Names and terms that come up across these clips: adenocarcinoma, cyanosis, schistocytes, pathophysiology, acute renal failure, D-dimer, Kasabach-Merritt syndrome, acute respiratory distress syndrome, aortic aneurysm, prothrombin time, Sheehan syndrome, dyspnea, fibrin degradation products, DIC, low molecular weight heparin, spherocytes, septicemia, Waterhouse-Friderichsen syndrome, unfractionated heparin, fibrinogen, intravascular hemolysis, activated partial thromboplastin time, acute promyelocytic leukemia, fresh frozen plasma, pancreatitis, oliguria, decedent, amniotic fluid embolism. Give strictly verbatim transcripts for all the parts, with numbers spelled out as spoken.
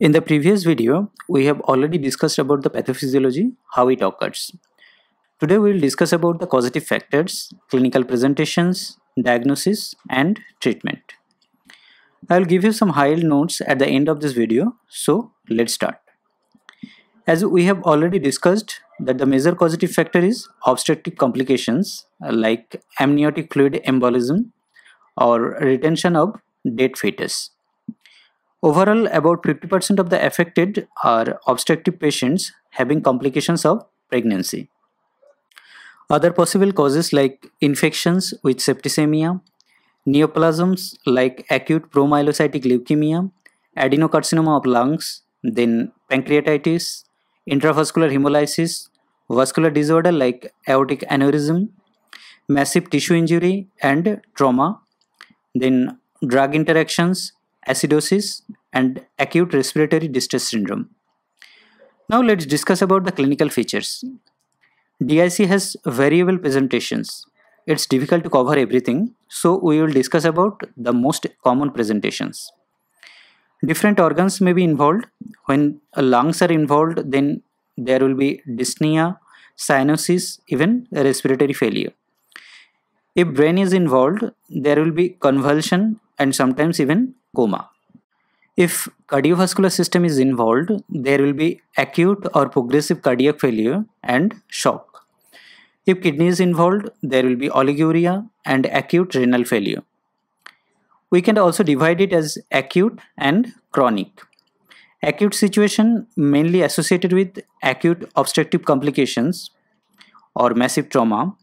In the previous video, we have already discussed about the pathophysiology, how it occurs. Today we will discuss about the causative factors, clinical presentations, diagnosis and treatment. I will give you some high-level notes at the end of this video, so let's start. As we have already discussed that the major causative factor is obstetric complications like amniotic fluid embolism or retention of dead fetus. Overall, about fifty percent of the affected are obstetric patients having complications of pregnancy. Other possible causes like infections with septicemia, neoplasms like acute promyelocytic leukemia, adenocarcinoma of lungs, then pancreatitis, intravascular hemolysis, vascular disorder like aortic aneurysm, massive tissue injury and trauma, then drug interactions, acidosis and acute respiratory distress syndrome. Now let's discuss about the clinical features. D I C has variable presentations. It's difficult to cover everything, so we will discuss about the most common presentations. Different organs may be involved. When lungs are involved, then there will be dyspnea, cyanosis, even respiratory failure. If brain is involved, there will be convulsion and sometimes even coma. If cardiovascular system is involved, there will be acute or progressive cardiac failure and shock. If kidney is involved, there will be oliguria and acute renal failure. We can also divide it as acute and chronic. Acute situation mainly associated with acute obstructive complications or massive trauma.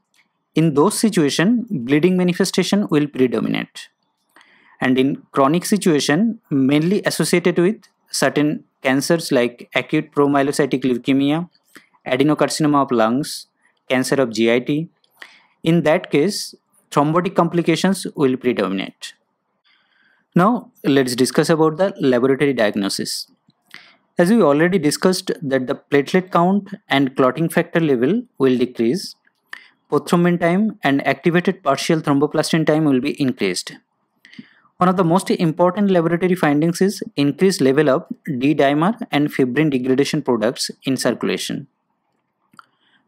In those situations, bleeding manifestation will predominate. And in chronic situation, mainly associated with certain cancers like acute promyelocytic leukemia, adenocarcinoma of lungs, cancer of G I T. In that case, thrombotic complications will predominate. Now let's discuss about the laboratory diagnosis. As we already discussed that the platelet count and clotting factor level will decrease, prothrombin time and activated partial thromboplastin time will be increased. One of the most important laboratory findings is increased level of D-dimer and fibrin degradation products in circulation.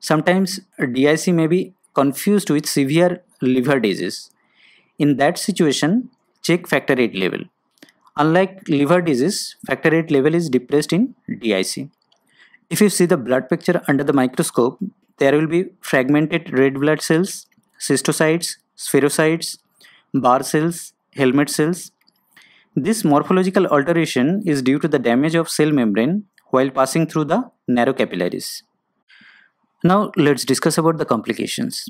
Sometimes D I C may be confused with severe liver disease. In that situation, check factor eight level. Unlike liver disease, factor eight level is depressed in D I C. If you see the blood picture under the microscope, there will be fragmented red blood cells, schistocytes, spherocytes, bar cells, helmet cells. This morphological alteration is due to the damage of cell membrane while passing through the narrow capillaries. Now let's discuss about the complications.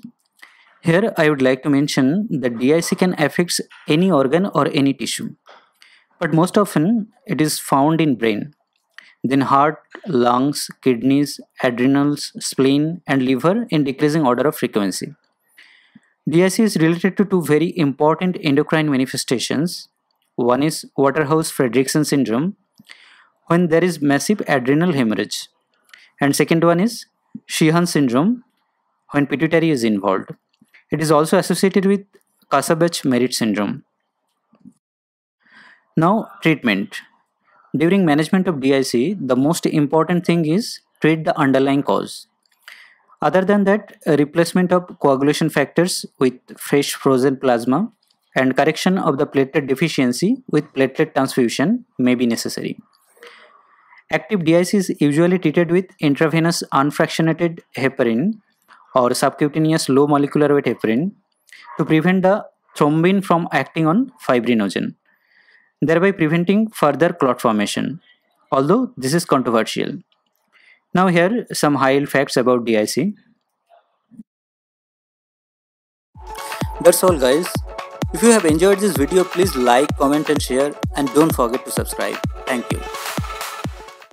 Here I would like to mention that D I C can affect any organ or any tissue, but most often it is found in brain, then heart, lungs, kidneys, adrenals, spleen and liver in decreasing order of frequency. D I C is related to two very important endocrine manifestations. One is Waterhouse-Friderichsen syndrome, when there is massive adrenal hemorrhage, and second one is Sheehan syndrome, when pituitary is involved. It is also associated with Kasabach-Merritt syndrome. Now, treatment. During management of D I C, the most important thing is treat the underlying cause. Other than that, replacement of coagulation factors with fresh frozen plasma and correction of the platelet deficiency with platelet transfusion may be necessary. Active D I C is usually treated with intravenous unfractionated heparin or subcutaneous low molecular weight heparin to prevent the thrombin from acting on fibrinogen, thereby preventing further clot formation, although this is controversial. Now here are some high-level facts about D I C. That's all guys. If you have enjoyed this video, please like, comment and share, and don't forget to subscribe. Thank you.